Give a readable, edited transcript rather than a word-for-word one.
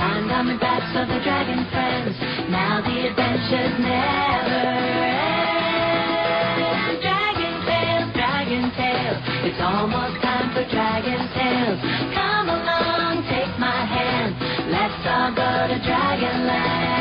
Stand on the backs of the dragon friends. Now the adventure's never end. Dragon Tales, Dragon Tales. It's almost time for Dragon Tales. Come along, take my hand. Let's all go to Dragonland.